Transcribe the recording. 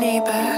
Neighbour.